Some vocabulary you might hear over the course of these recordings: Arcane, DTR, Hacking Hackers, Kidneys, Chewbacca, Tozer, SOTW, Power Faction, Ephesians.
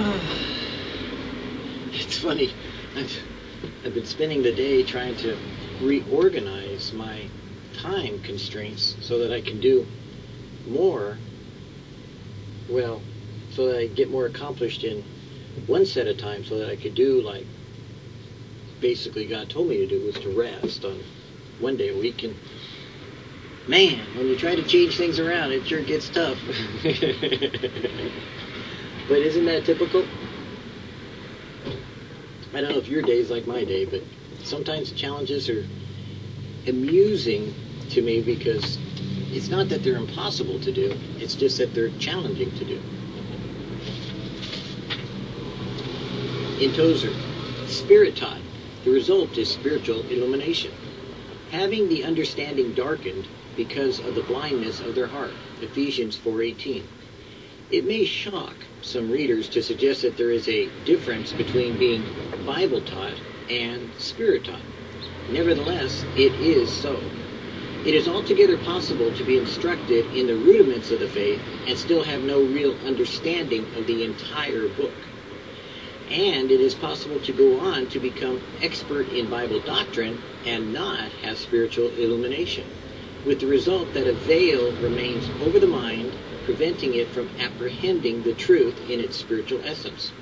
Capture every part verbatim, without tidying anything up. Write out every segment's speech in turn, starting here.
Oh, it's funny. I've, I've been spending the day trying to reorganize my time constraints so that I can do more, well, so that I get more accomplished in one set of time, so that I could do like basically God told me to do, was to rest on one day a week. And man, when you try to change things around, it sure gets tough. But isn't that typical? I don't know if your day is like my day, but sometimes the challenges are amusing to me because it's not that they're impossible to do, it's just that they're challenging to do. In Tozer, Spirit taught, the result is spiritual illumination, having the understanding darkened because of the blindness of their heart, Ephesians four eighteen. It may shock some readers to suggest that there is a difference between being Bible taught and Spirit taught. Nevertheless, it is so. It is altogether possible to be instructed in the rudiments of the faith and still have no real understanding of the entire book. And it is possible to go on to become expert in Bible doctrine and not have spiritual illumination, with the result that a veil remains over the mind, preventing it from apprehending the truth in its spiritual essence.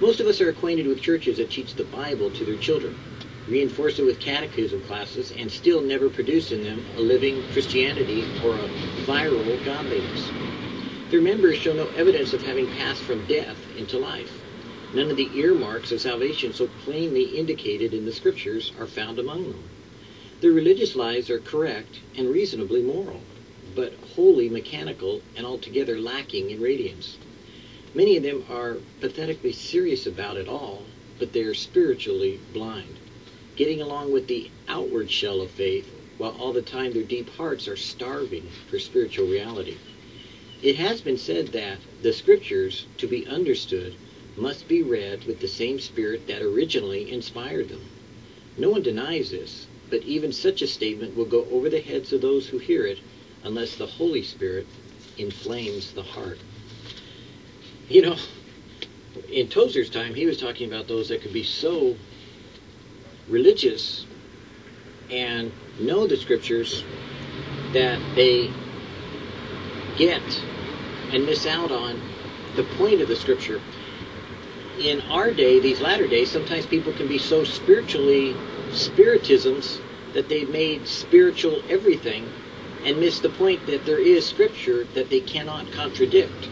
Most of us are acquainted with churches that teach the Bible to their children, reinforce it with catechism classes, and still never produce in them a living Christianity or a viral godliness. Their members show no evidence of having passed from death into life. None of the earmarks of salvation so plainly indicated in the Scriptures are found among them. Their religious lives are correct and reasonably moral, but wholly mechanical and altogether lacking in radiance. Many of them are pathetically serious about it all, but they are spiritually blind, getting along with the outward shell of faith, while all the time their deep hearts are starving for spiritual reality. It has been said that the Scriptures, to be understood, must be read with the same spirit that originally inspired them. No one denies this, but even such a statement will go over the heads of those who hear it unless the Holy Spirit inflames the heart. You know, in Tozer's time, he was talking about those that could be so religious and know the Scriptures that they get and miss out on the point of the Scripture. In our day, these latter days, sometimes people can be so spiritually spiritisms that they've made spiritual everything and miss the point that there is Scripture that they cannot contradict.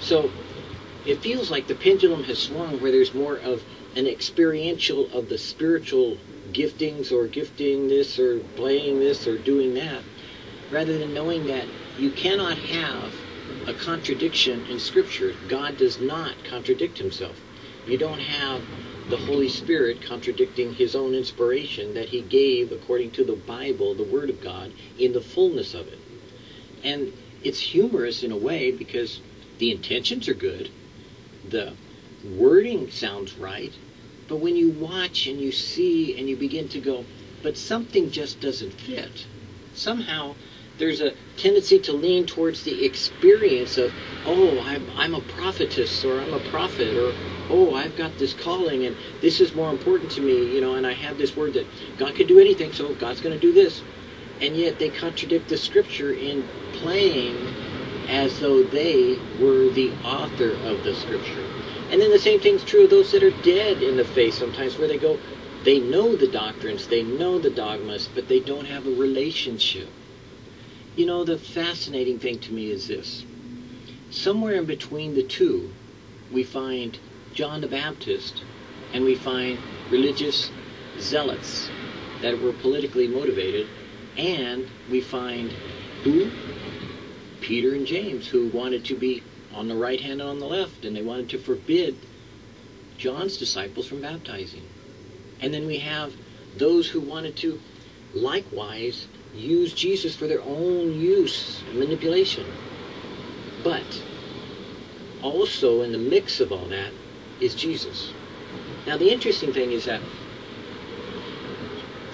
So it feels like the pendulum has swung where there's more of an experiential of the spiritual giftings or gifting this or playing this or doing that, rather than knowing that you cannot have a contradiction in Scripture. God does not contradict himself. You don't have the Holy Spirit contradicting his own inspiration that he gave according to the Bible, the Word of God, in the fullness of it. And it's humorous in a way because the intentions are good, the wording sounds right, but when you watch and you see and you begin to go, but something just doesn't fit. Somehow there's a tendency to lean towards the experience of, oh, I'm, I'm a prophetess, or I'm a prophet, or oh, I've got this calling, and this is more important to me, you know, and I have this word that God could do anything, so God's going to do this. And yet they contradict the Scripture in playing as though they were the author of the Scripture. And then the same thing's true of those that are dead in the faith sometimes, where they go, they know the doctrines, they know the dogmas, but they don't have a relationship. You know, the fascinating thing to me is this. Somewhere in between the two, we find John the Baptist, and we find religious zealots that were politically motivated, and we find who? Peter and James, who wanted to be on the right hand and on the left, and they wanted to forbid John's disciples from baptizing. And then we have those who wanted to likewise use Jesus for their own use and manipulation. But also in the mix of all that is Jesus. Now the interesting thing is that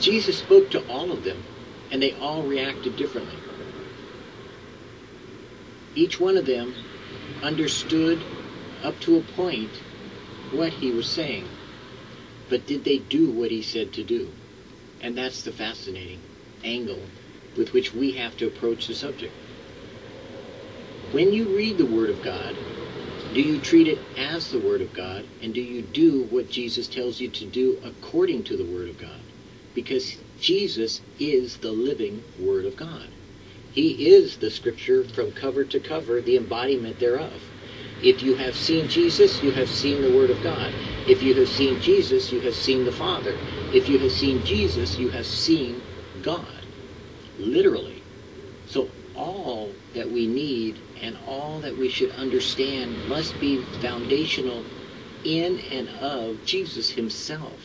Jesus spoke to all of them and they all reacted differently. Each one of them understood up to a point what he was saying, but did they do what he said to do? And that's the fascinating angle with which we have to approach the subject. When you read the Word of God, do you treat it as the Word of God, and do you do what Jesus tells you to do according to the Word of God? Because Jesus is the living Word of God. He is the Scripture from cover to cover, the embodiment thereof. If you have seen Jesus, you have seen the Word of God. If you have seen Jesus, you have seen the Father. If you have seen Jesus, you have seen God, literally. So all that we need and all that we should understand must be foundational in and of Jesus himself,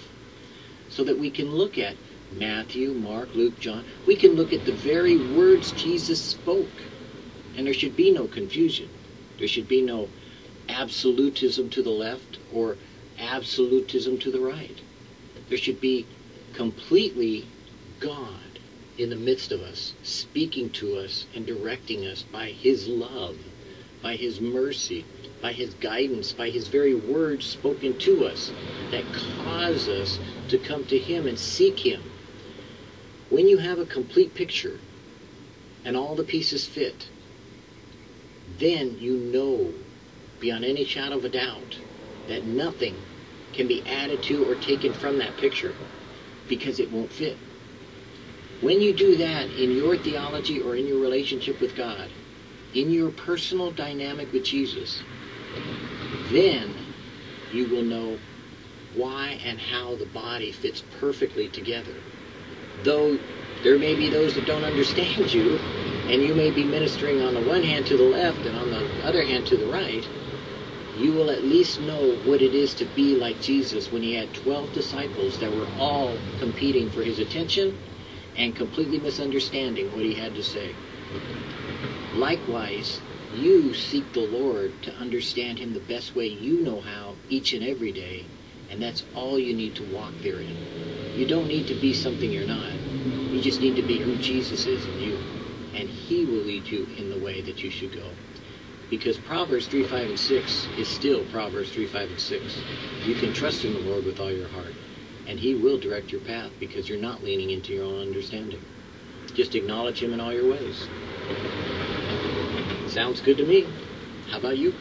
so that we can look at Matthew, Mark, Luke, John. We can look at the very words Jesus spoke, and there should be no confusion. There should be no absolutism to the left or absolutism to the right. There should be completely God in the midst of us, speaking to us and directing us by his love, by his mercy, by his guidance, by his very words spoken to us that cause us to come to him and seek him. When you have a complete picture and all the pieces fit, then you know beyond any shadow of a doubt that nothing can be added to or taken from that picture, because it won't fit. When you do that in your theology or in your relationship with God, in your personal dynamic with Jesus, then you will know why and how the body fits perfectly together. Though there may be those that don't understand you, and you may be ministering on the one hand to the left and on the other hand to the right, you will at least know what it is to be like Jesus when he had twelve disciples that were all competing for his attention and completely misunderstanding what he had to say. Likewise, you seek the Lord to understand him the best way you know how each and every day, and that's all you need to walk therein. You don't need to be something you're not. You just need to be who Jesus is in you, and he will lead you in the way that you should go. Because Proverbs three, five, and six is still Proverbs three, five, and six. You can trust in the Lord with all your heart, and he will direct your path, because you're not leaning into your own understanding. Just acknowledge him in all your ways. Sounds good to me. How about you?